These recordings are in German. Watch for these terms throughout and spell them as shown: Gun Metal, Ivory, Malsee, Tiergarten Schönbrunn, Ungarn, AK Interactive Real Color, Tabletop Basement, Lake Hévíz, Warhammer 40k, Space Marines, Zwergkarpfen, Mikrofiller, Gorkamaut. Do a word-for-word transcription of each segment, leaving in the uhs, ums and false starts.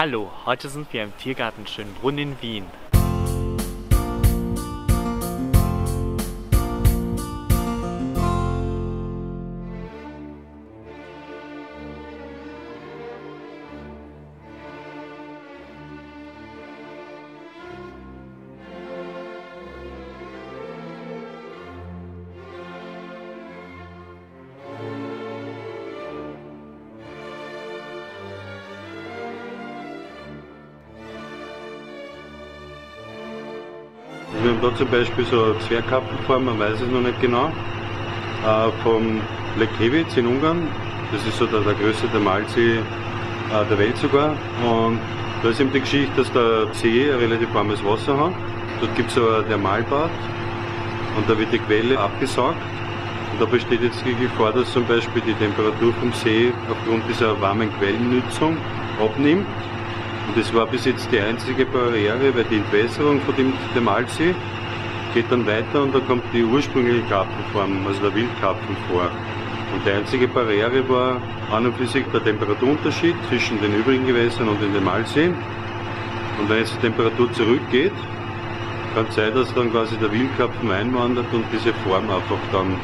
Hallo, heute sind wir im Tiergarten Schönbrunn in Wien. Wir haben da zum Beispiel so eine Zwergkarpfenform, man weiß es noch nicht genau, äh, vom Lake Hévíz in Ungarn. Das ist so der, der größte der Malsee äh, der Welt sogar. Und da ist eben die Geschichte, dass der See ein relativ warmes Wasser hat. Dort gibt es so ein Thermalbad und da wird die Quelle abgesaugt. Und da besteht jetzt die Gefahr, dass zum Beispiel die Temperatur vom See aufgrund dieser warmen Quellennutzung abnimmt. Und das war bis jetzt die einzige Barriere, weil die Entwässerung von dem, dem Malsee geht dann weiter und da kommt die ursprüngliche Karpfenform, also der Wildkarpfen vor. Und die einzige Barriere war an und für sich der Temperaturunterschied zwischen den übrigen Gewässern und in dem Malsee. Und wenn jetzt die Temperatur zurückgeht, kann es sein, dass dann quasi der Wildkarpfen einwandert und diese Form einfach dann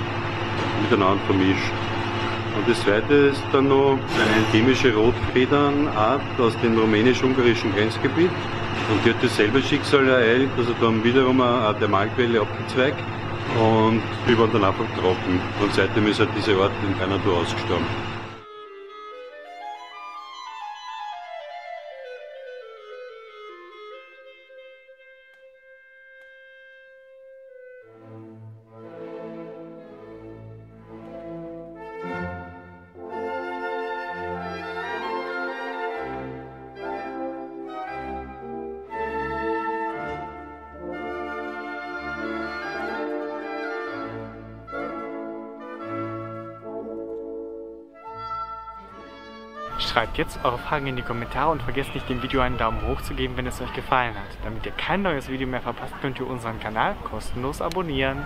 miteinander vermischt. Und das zweite ist dann noch eine endemische Rotfedernart aus dem rumänisch-ungarischen Grenzgebiet. Und die hat dasselbe Schicksal ereilt, also dann wiederum eine Thermalquelle abgezweigt und die waren dann einfach trocken. Und seitdem ist halt diese Art in Kanada ausgestorben. Schreibt jetzt eure Fragen in die Kommentare und vergesst nicht, dem Video einen Daumen hoch zu geben, wenn es euch gefallen hat. Damit ihr kein neues Video mehr verpasst, könnt ihr unseren Kanal kostenlos abonnieren.